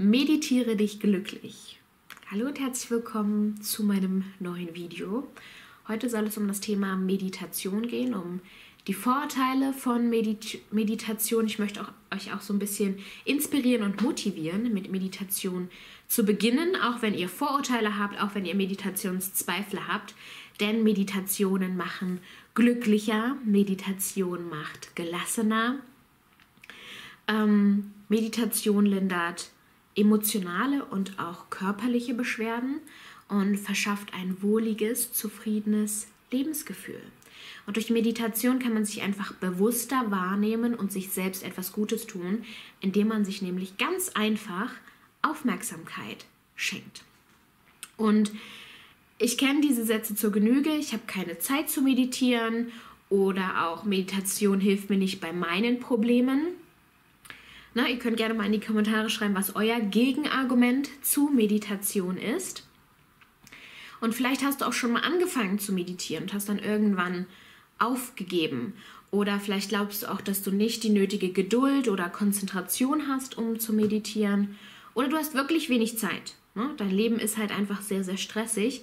Meditiere dich glücklich. Hallo und herzlich willkommen zu meinem neuen Video. Heute soll es um das Thema Meditation gehen, um die Vorteile von Meditation. Ich möchte euch auch so ein bisschen inspirieren und motivieren, mit Meditation zu beginnen, auch wenn ihr Vorurteile habt, auch wenn ihr Meditationszweifel habt. Denn Meditationen machen glücklicher, Meditation macht gelassener. Meditation lindert emotionale und auch körperliche Beschwerden und verschafft ein wohliges, zufriedenes Lebensgefühl. Und durch Meditation kann man sich einfach bewusster wahrnehmen und sich selbst etwas Gutes tun, indem man sich nämlich ganz einfach Aufmerksamkeit schenkt. Und ich kenne diese Sätze zur Genüge: Ich habe keine Zeit zu meditieren, oder auch Meditation hilft mir nicht bei meinen Problemen. Na, ihr könnt gerne mal in die Kommentare schreiben, was euer Gegenargument zu Meditation ist. Und vielleicht hast du auch schon mal angefangen zu meditieren und hast dann irgendwann aufgegeben. Oder vielleicht glaubst du auch, dass du nicht die nötige Geduld oder Konzentration hast, um zu meditieren. Oder du hast wirklich wenig Zeit. Ne? Dein Leben ist halt einfach sehr, sehr stressig.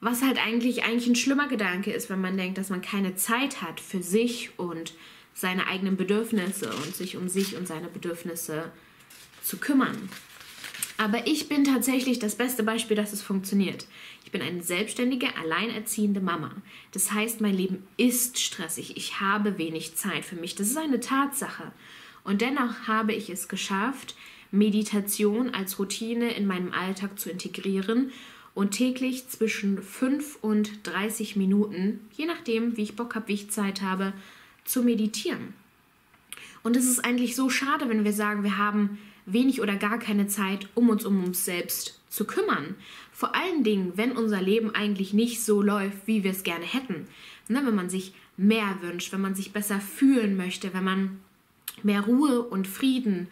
Was halt eigentlich ein schlimmer Gedanke ist, wenn man denkt, dass man keine Zeit hat für sich und seine eigenen Bedürfnisse und sich um sich und seine Bedürfnisse zu kümmern. Aber ich bin tatsächlich das beste Beispiel, dass es funktioniert. Ich bin eine selbstständige, alleinerziehende Mama. Das heißt, mein Leben ist stressig. Ich habe wenig Zeit für mich. Das ist eine Tatsache. Und dennoch habe ich es geschafft, Meditation als Routine in meinem Alltag zu integrieren und täglich zwischen 5 und 30 Minuten, je nachdem, wie ich Bock habe, wie ich Zeit habe, zu meditieren. Und es ist eigentlich so schade, wenn wir sagen, wir haben wenig oder gar keine Zeit, um uns selbst zu kümmern. Vor allen Dingen, wenn unser Leben eigentlich nicht so läuft, wie wir es gerne hätten. Ne, wenn man sich mehr wünscht, wenn man sich besser fühlen möchte, wenn man mehr Ruhe und Frieden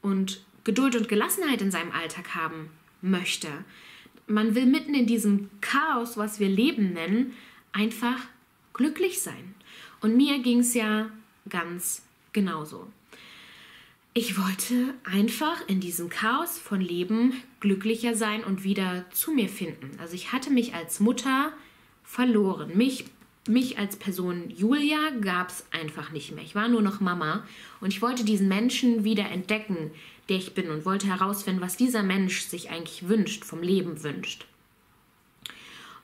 und Geduld und Gelassenheit in seinem Alltag haben möchte. Man will mitten in diesem Chaos, was wir Leben nennen, einfach glücklich sein. Und mir ging es ja ganz genauso. Ich wollte einfach in diesem Chaos von Leben glücklicher sein und wieder zu mir finden. Also ich hatte mich als Mutter verloren. Mich als Person Julia gab es einfach nicht mehr. Ich war nur noch Mama und ich wollte diesen Menschen wieder entdecken, der ich bin, und wollte herausfinden, was dieser Mensch sich eigentlich wünscht, vom Leben wünscht.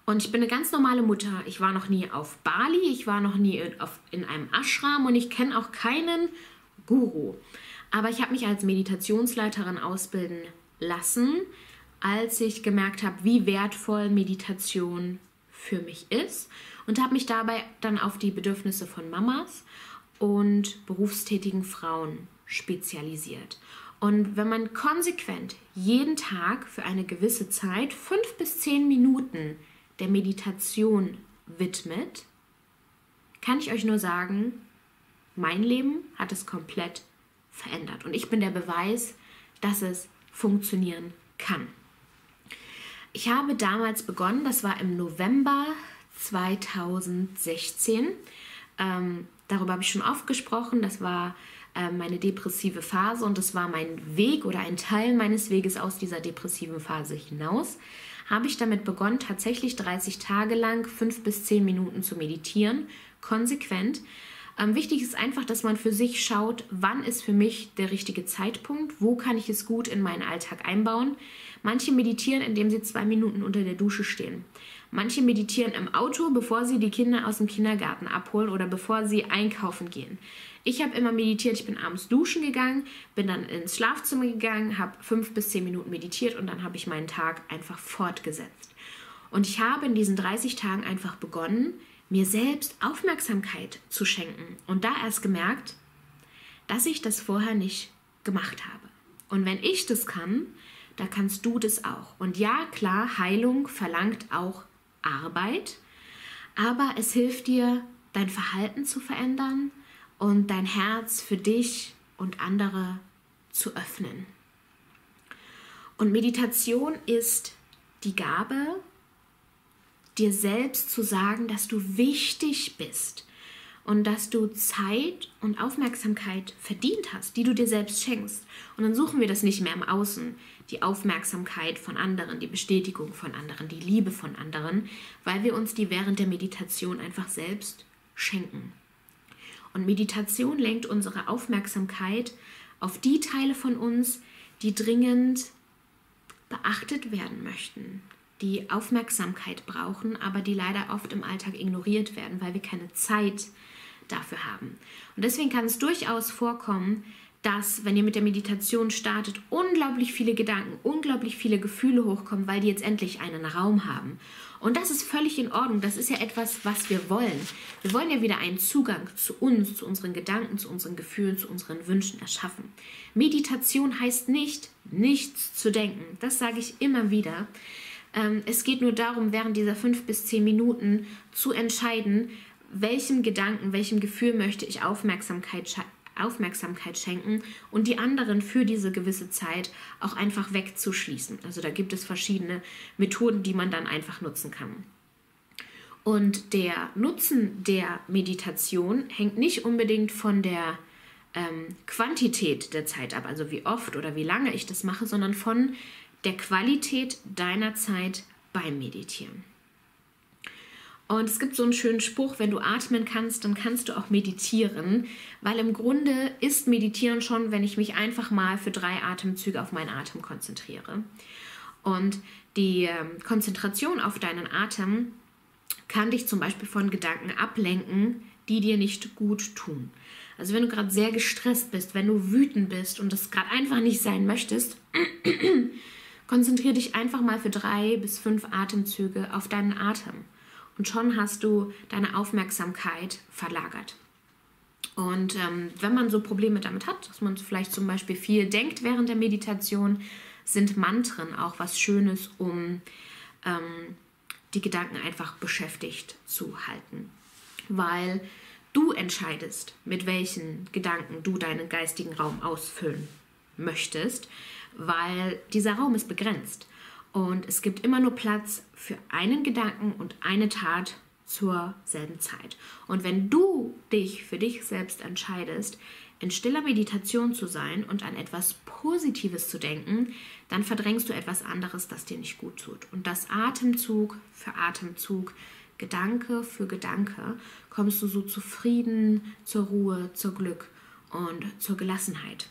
Und ich bin eine ganz normale Mutter. Ich war noch nie auf Bali, ich war noch nie in einem Ashram und ich kenne auch keinen Guru. Aber ich habe mich als Meditationsleiterin ausbilden lassen, als ich gemerkt habe, wie wertvoll Meditation für mich ist, und habe mich dabei dann auf die Bedürfnisse von Mamas und berufstätigen Frauen spezialisiert. Und wenn man konsequent jeden Tag für eine gewisse Zeit 5 bis 10 Minuten der Meditation widmet, kann ich euch nur sagen, mein Leben hat es komplett verändert. Und ich bin der Beweis, dass es funktionieren kann. Ich habe damals begonnen, das war im November 2016. Darüber habe ich schon oft gesprochen. Das war meine depressive Phase und das war mein Weg oder ein Teil meines Weges aus dieser depressiven Phase hinaus. Habe ich damit begonnen, tatsächlich 30 Tage lang 5 bis 10 Minuten zu meditieren, konsequent. Wichtig ist einfach, dass man für sich schaut, wann ist für mich der richtige Zeitpunkt, wo kann ich es gut in meinen Alltag einbauen. Manche meditieren, indem sie 2 Minuten unter der Dusche stehen. Manche meditieren im Auto, bevor sie die Kinder aus dem Kindergarten abholen oder bevor sie einkaufen gehen. Ich habe immer meditiert, ich bin abends duschen gegangen, bin dann ins Schlafzimmer gegangen, habe 5 bis 10 Minuten meditiert und dann habe ich meinen Tag einfach fortgesetzt. Und ich habe in diesen 30 Tagen einfach begonnen, mir selbst Aufmerksamkeit zu schenken und da erst gemerkt, dass ich das vorher nicht gemacht habe. Und wenn ich das kann, da kannst du das auch. Und ja, klar, Heilung verlangt auch Arbeit, aber es hilft dir, dein Verhalten zu verändern und dein Herz für dich und andere zu öffnen. Und Meditation ist die Gabe, dir selbst zu sagen, dass du wichtig bist und dass du Zeit und Aufmerksamkeit verdient hast, die du dir selbst schenkst. Und dann suchen wir das nicht mehr im Außen, die Aufmerksamkeit von anderen, die Bestätigung von anderen, die Liebe von anderen, weil wir uns die während der Meditation einfach selbst schenken. Und Meditation lenkt unsere Aufmerksamkeit auf die Teile von uns, die dringend beachtet werden möchten, die Aufmerksamkeit brauchen, aber die leider oft im Alltag ignoriert werden, weil wir keine Zeit dafür haben. Und deswegen kann es durchaus vorkommen, dass, wenn ihr mit der Meditation startet, unglaublich viele Gedanken, unglaublich viele Gefühle hochkommen, weil die jetzt endlich einen Raum haben. Und das ist völlig in Ordnung. Das ist ja etwas, was wir wollen. Wir wollen ja wieder einen Zugang zu uns, zu unseren Gedanken, zu unseren Gefühlen, zu unseren Wünschen erschaffen. Meditation heißt nicht, nichts zu denken. Das sage ich immer wieder. Es geht nur darum, während dieser 5 bis 10 Minuten zu entscheiden, welchem Gedanken, welchem Gefühl möchte ich Aufmerksamkeit schenken und die anderen für diese gewisse Zeit auch einfach wegzuschließen. Also da gibt es verschiedene Methoden, die man dann einfach nutzen kann. Und der Nutzen der Meditation hängt nicht unbedingt von der Quantität der Zeit ab, also wie oft oder wie lange ich das mache, sondern von der Qualität deiner Zeit beim Meditieren. Und es gibt so einen schönen Spruch, wenn du atmen kannst, dann kannst du auch meditieren, weil im Grunde ist Meditieren schon, wenn ich mich einfach mal für 3 Atemzüge auf meinen Atem konzentriere. Und die Konzentration auf deinen Atem kann dich zum Beispiel von Gedanken ablenken, die dir nicht gut tun. Also wenn du gerade sehr gestresst bist, wenn du wütend bist und das gerade einfach nicht sein möchtest, konzentriere dich einfach mal für 3 bis 5 Atemzüge auf deinen Atem. Und schon hast du deine Aufmerksamkeit verlagert. Und wenn man so Probleme damit hat, dass man vielleicht zum Beispiel viel denkt während der Meditation, sind Mantren auch was Schönes, um die Gedanken einfach beschäftigt zu halten. Weil du entscheidest, mit welchen Gedanken du deinen geistigen Raum ausfüllen möchtest, weil dieser Raum ist begrenzt. Und es gibt immer nur Platz für einen Gedanken und eine Tat zur selben Zeit. Und wenn du dich für dich selbst entscheidest, in stiller Meditation zu sein und an etwas Positives zu denken, dann verdrängst du etwas anderes, das dir nicht gut tut. Und das Atemzug für Atemzug, Gedanke für Gedanke, kommst du so zu Frieden, zur Ruhe, zum Glück und zur Gelassenheit.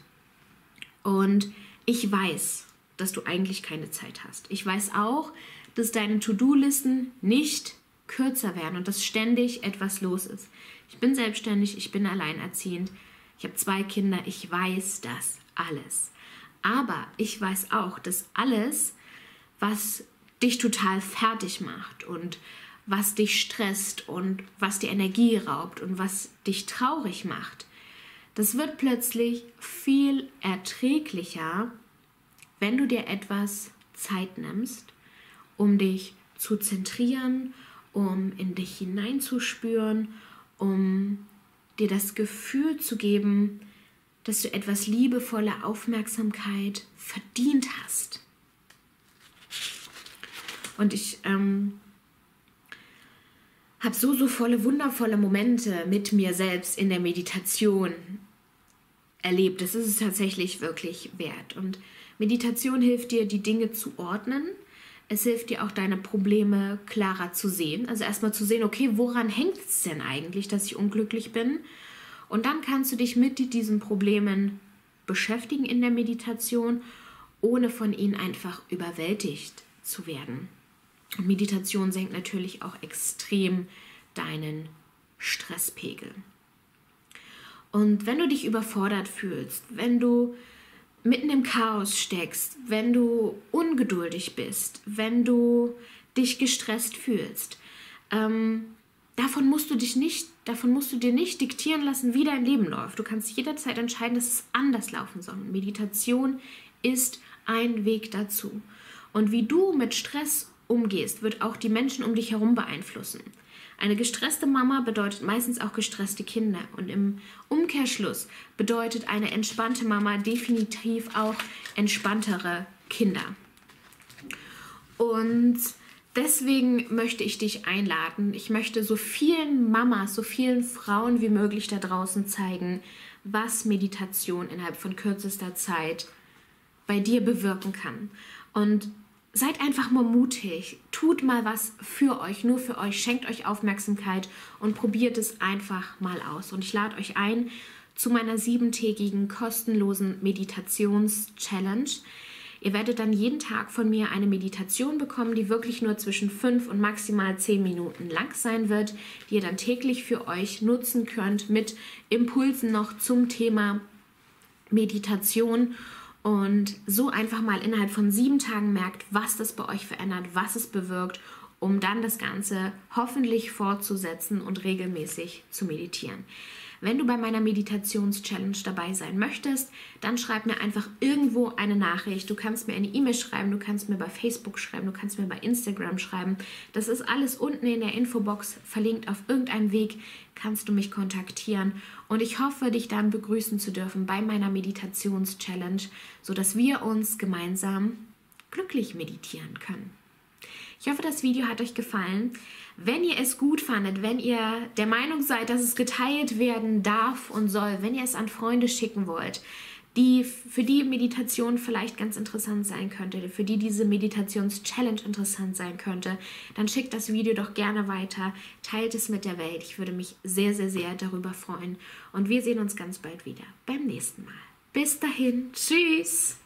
Und ich weiß, dass du eigentlich keine Zeit hast. Ich weiß auch, dass deine To-Do-Listen nicht kürzer werden und dass ständig etwas los ist. Ich bin selbstständig, ich bin alleinerziehend, ich habe 2 Kinder, ich weiß das alles. Aber ich weiß auch, dass alles, was dich total fertig macht und was dich stresst und was dir Energie raubt und was dich traurig macht, das wird plötzlich viel erträglicher, wenn du dir etwas Zeit nimmst, um dich zu zentrieren, um in dich hineinzuspüren, um dir das Gefühl zu geben, dass du etwas liebevolle Aufmerksamkeit verdient hast. Und ich habe so volle, wundervolle Momente mit mir selbst in der Meditation erlebt. Das ist es tatsächlich wirklich wert. Und Meditation hilft dir, die Dinge zu ordnen. Es hilft dir auch, deine Probleme klarer zu sehen. Also erstmal zu sehen, okay, woran hängt es denn eigentlich, dass ich unglücklich bin? Und dann kannst du dich mit diesen Problemen beschäftigen in der Meditation, ohne von ihnen einfach überwältigt zu werden. Und Meditation senkt natürlich auch extrem deinen Stresspegel. Und wenn du dich überfordert fühlst, wenn du mitten im Chaos steckst, wenn du ungeduldig bist, wenn du dich gestresst fühlst, davon musst du dir nicht diktieren lassen, wie dein Leben läuft. Du kannst jederzeit entscheiden, dass es anders laufen soll. Meditation ist ein Weg dazu. Und wie du mit Stress umgehst, wird auch die Menschen um dich herum beeinflussen. Eine gestresste Mama bedeutet meistens auch gestresste Kinder. Und im Umkehrschluss bedeutet eine entspannte Mama definitiv auch entspanntere Kinder. Und Deswegen möchte ich dich einladen. Ich möchte so vielen Mamas, so vielen Frauen wie möglich da draußen zeigen, was Meditation innerhalb von kürzester Zeit bei dir bewirken kann. Und seid einfach mal mutig, tut mal was für euch, nur für euch, schenkt euch Aufmerksamkeit und probiert es einfach mal aus. Und ich lade euch ein zu meiner 7-tägigen kostenlosen Meditations-Challenge. Ihr werdet dann jeden Tag von mir eine Meditation bekommen, die wirklich nur zwischen 5 und maximal 10 Minuten lang sein wird, die ihr dann täglich für euch nutzen könnt mit Impulsen noch zum Thema Meditation. Und so einfach mal innerhalb von 7 Tagen merkt, was das bei euch verändert, was es bewirkt, um dann das Ganze hoffentlich fortzusetzen und regelmäßig zu meditieren. Wenn du bei meiner Meditations-Challenge dabei sein möchtest, dann schreib mir einfach irgendwo eine Nachricht. Du kannst mir eine E-Mail schreiben, du kannst mir bei Facebook schreiben, du kannst mir bei Instagram schreiben. Das ist alles unten in der Infobox verlinkt. Auf irgendeinem Weg kannst du mich kontaktieren. Und ich hoffe, dich dann begrüßen zu dürfen bei meiner Meditations-Challenge, sodass wir uns gemeinsam glücklich meditieren können. Ich hoffe, das Video hat euch gefallen. Wenn ihr es gut fandet, wenn ihr der Meinung seid, dass es geteilt werden darf und soll, wenn ihr es an Freunde schicken wollt, für die Meditation vielleicht ganz interessant sein könnte, für die diese Meditations-Challenge interessant sein könnte, dann schickt das Video doch gerne weiter, teilt es mit der Welt. Ich würde mich sehr, sehr, sehr darüber freuen. Und wir sehen uns ganz bald wieder beim nächsten Mal. Bis dahin, tschüss!